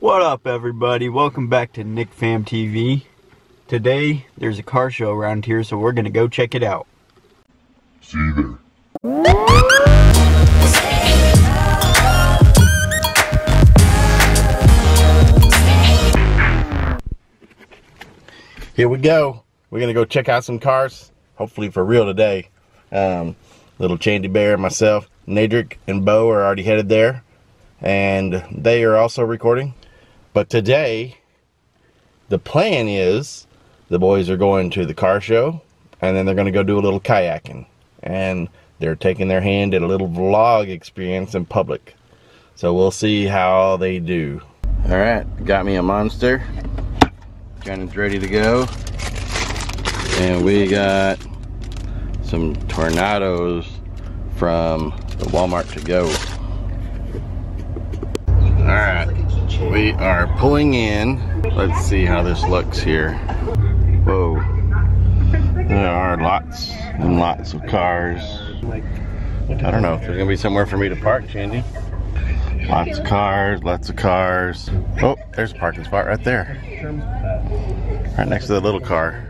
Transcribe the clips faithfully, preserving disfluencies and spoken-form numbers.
What up, everybody? Welcome back to NichFam T V. Today there's a car show around here, so we're gonna go check it out. See you there. Here we go. We're gonna go check out some cars, hopefully for real today. Um, little Chandy Bear, myself, Nadrick, and Beau are already headed there, and they are also recording. But today, the plan is the boys are going to the car show, and then they're gonna go do a little kayaking, and they're taking their hand at a little vlog experience in public. So we'll see how they do. All right, got me a Monster. Kane's ready to go, and we got some Tornadoes from the Walmart to go. All right, we are pulling in. Let's see how this looks here. Whoa, there are lots and lots of cars. I don't know if there's gonna be somewhere for me to park, Chandy. Lots of cars, lots of cars. Oh, there's a parking spot right there. Right next to the little car.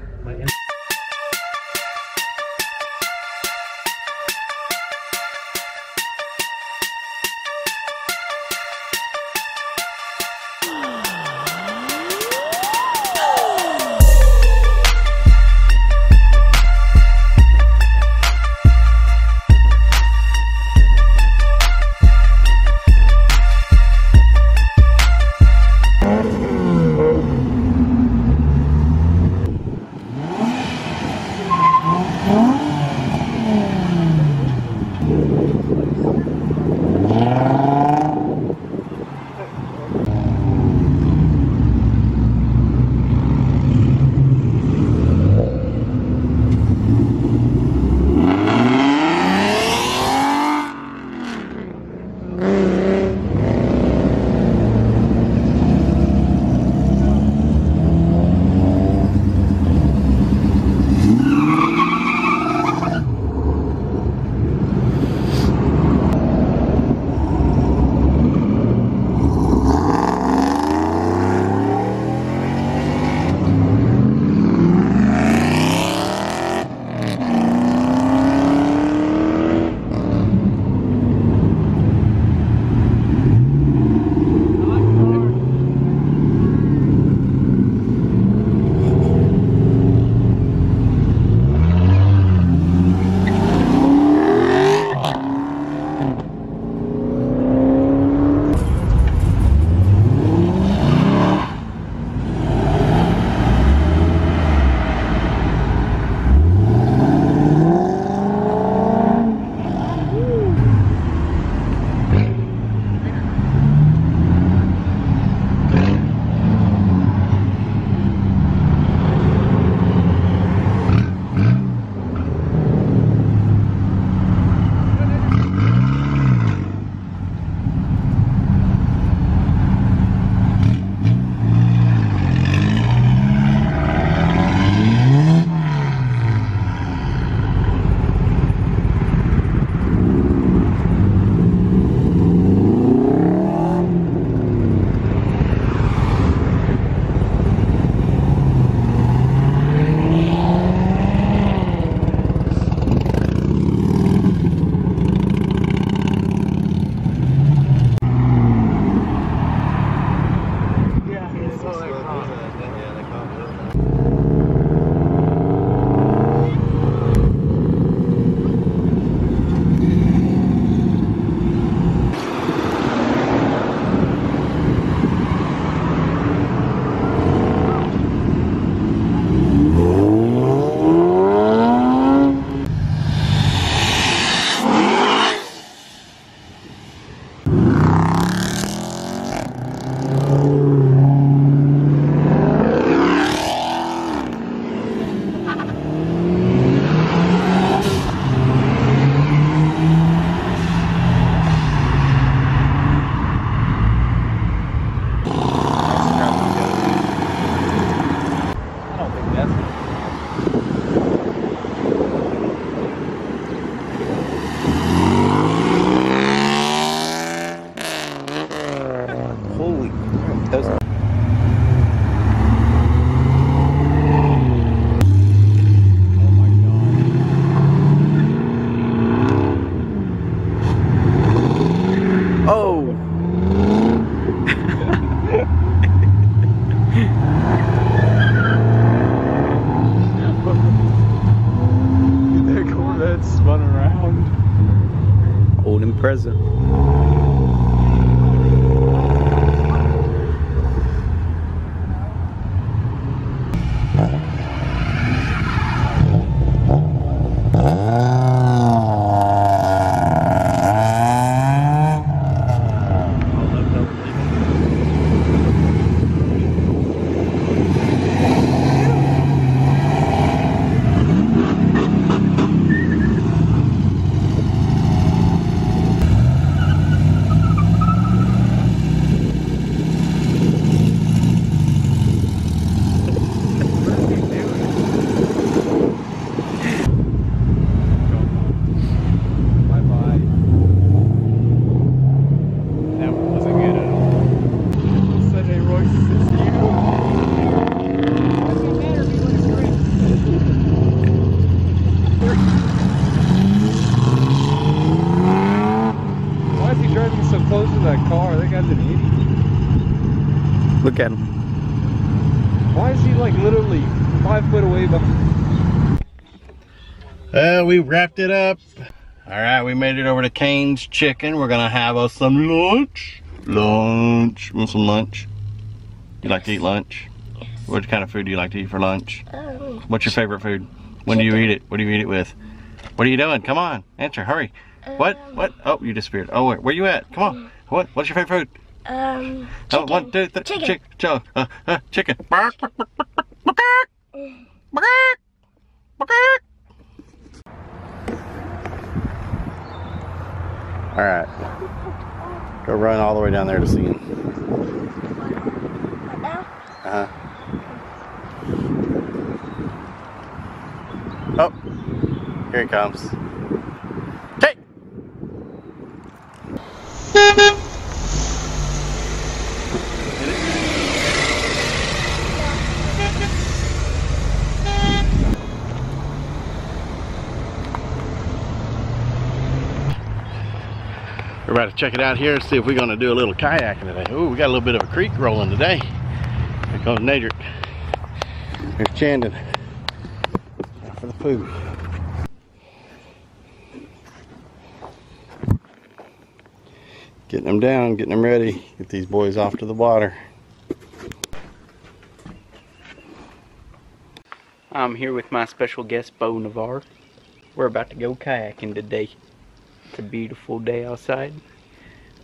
spun around. Holding present. Look at him. Why is he like literally five foot away behind? Well, we wrapped it up. All right, we made it over to Kane's Chicken. We're gonna have us some lunch. Lunch. Want some lunch? You like to eat lunch? Yes. What kind of food do you like to eat for lunch? Um, What's your favorite food? When chicken. Do you eat it? What do you eat it with? What are you doing? Come on, answer, hurry. Um, what? What? Oh, you disappeared. Oh, where, where you at? Come on. What? What's your favorite food? Um, chicken. Oh, one, two, three, chicken. Chick, chick, uh, uh, chicken. All right, go run all the way down there to see him. Right now? Uh huh. Oh, here he comes. We're about to check it out here and see if we're going to do a little kayaking today. Ooh, we got a little bit of a creek rolling today. Here comes Nader. There's Chandon. Now for the poo. Getting them down, getting them ready. Get these boys off to the water. I'm here with my special guest, Beau Navarre. We're about to go kayaking today. It's a beautiful day outside.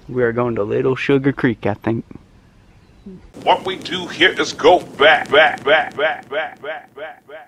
We are going to Little Sugar Creek, I think. What we do here is go back, back, back, back, back, back, back, back.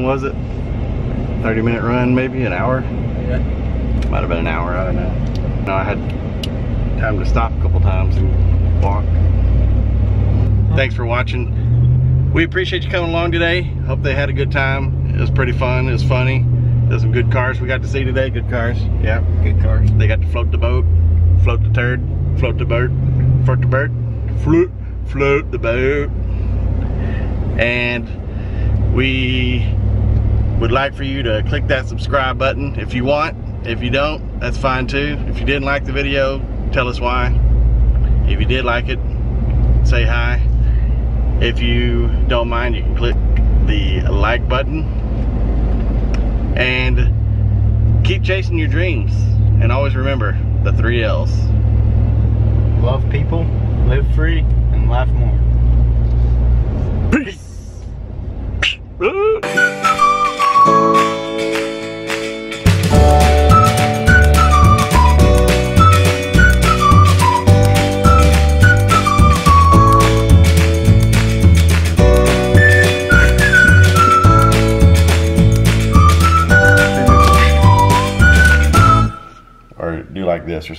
Was it thirty minute run, maybe an hour? Yeah, might have been an hour. I don't know. No, I had time to stop a couple times and walk. Huh. Thanks for watching. We appreciate you coming along today. Hope they had a good time. It was pretty fun. It was funny. There's some good cars we got to see today. Good cars. Yeah, good cars. They got to float the boat, float the turd, float the bird, float the bird, float, float the boat, and we would like for you to click that subscribe button if you want. If you don't, that's fine too. If you didn't like the video, tell us why. If you did like it, say hi. If you don't mind, you can click the like button and keep chasing your dreams. And always remember the three L's. Love people, live free, and laugh more. Peace. Or do like this or something.